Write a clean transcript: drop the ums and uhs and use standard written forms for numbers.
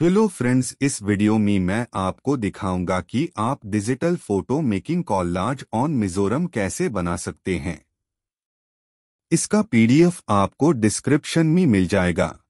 Hello friends, इस video में मैं आपको दिखाऊंगा कि आप digital photo making collage on Mizoram कैसे बना सकते हैं। इसका पीडीएफ आपको डिस्क्रिप्शन में मिल जाएगा।